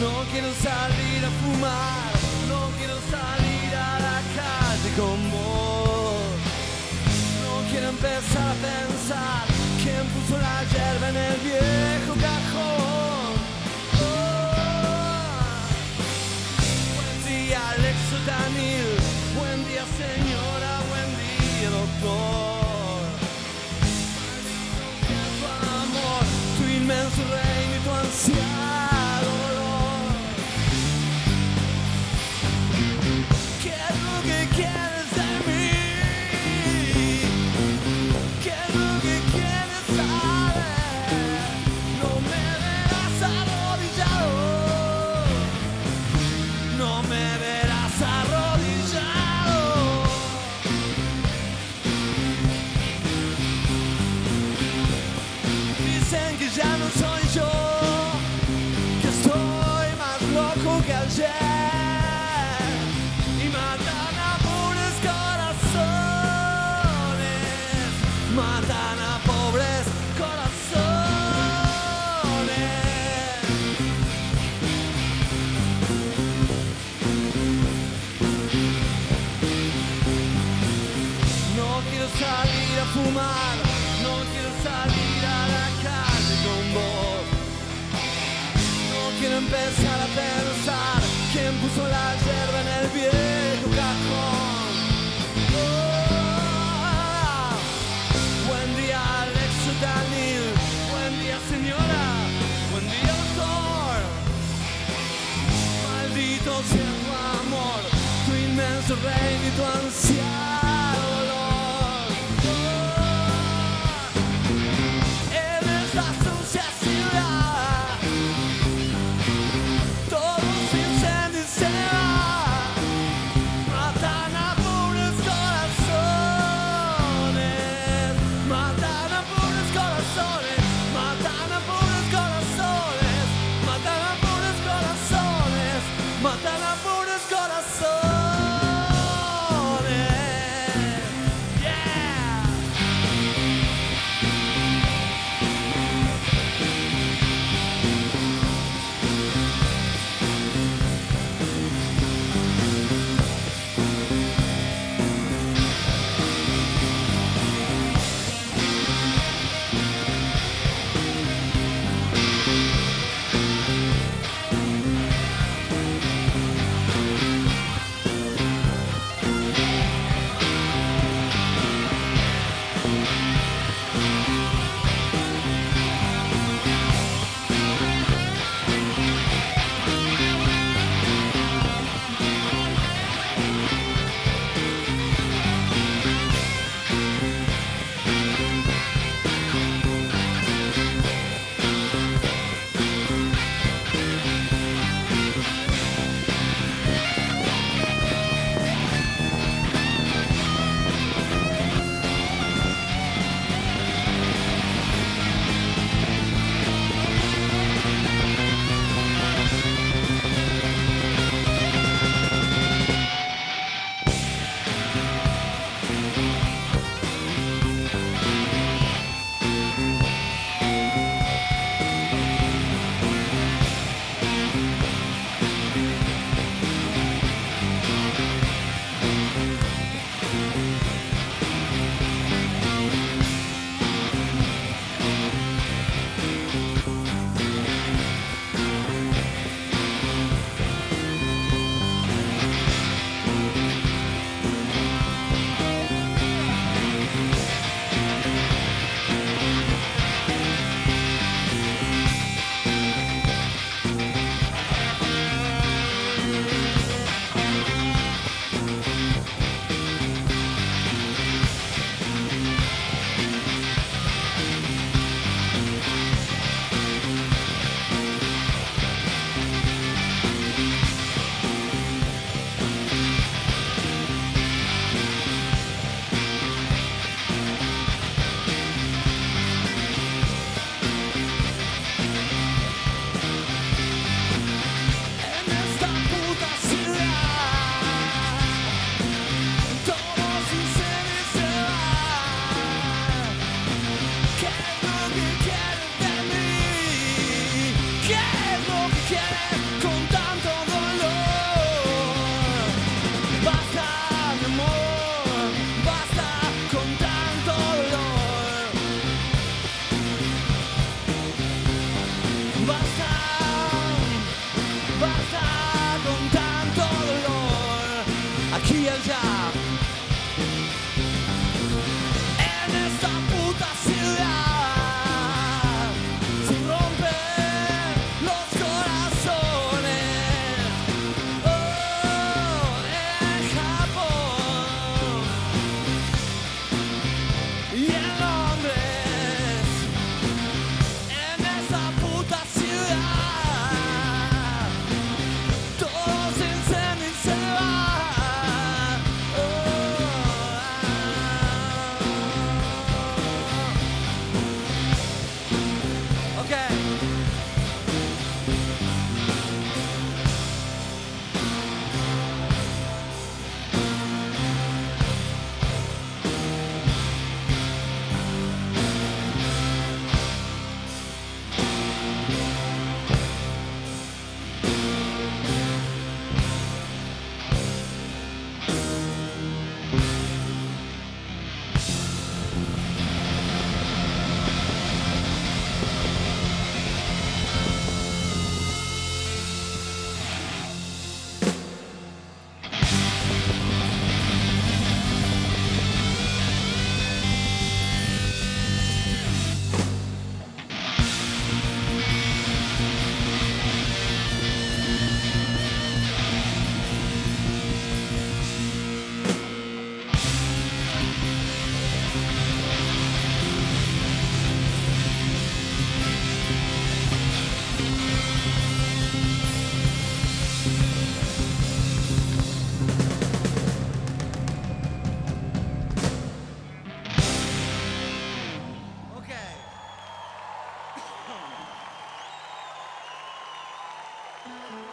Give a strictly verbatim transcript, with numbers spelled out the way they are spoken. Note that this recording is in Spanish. No quiero salir a fumar, no quiero salir a la calle con vos. No quiero empezar a pensar quién puso la hierba en el viejo cajón. Oh. Buen día, Lexotanil, buen día, señora, buen día, doctor. Que tu amor, tu inmenso reino y tu ansiedad. Matan a pobres corazones. No quiero salir a fumar, no quiero salir a la calle con vos. No quiero empezar a pensar quién puso la hierba en el viejo cajón. Maldito sea tu amor, tu inmenso reino y tu ansia, dolor. Oh, eres la sucia ciudad, todo se incendia y se va. Matan a pobres corazones, matan a pobres corazones, matan a pobres corazones, matan a pobres corazones. Matan a pobres corazones. pasa con tanto dolor aquí y allá en esta puta ciudad? Se rompen los corazones. Oh, en Japón y en Londres, en esta puta ciudad. Thank you.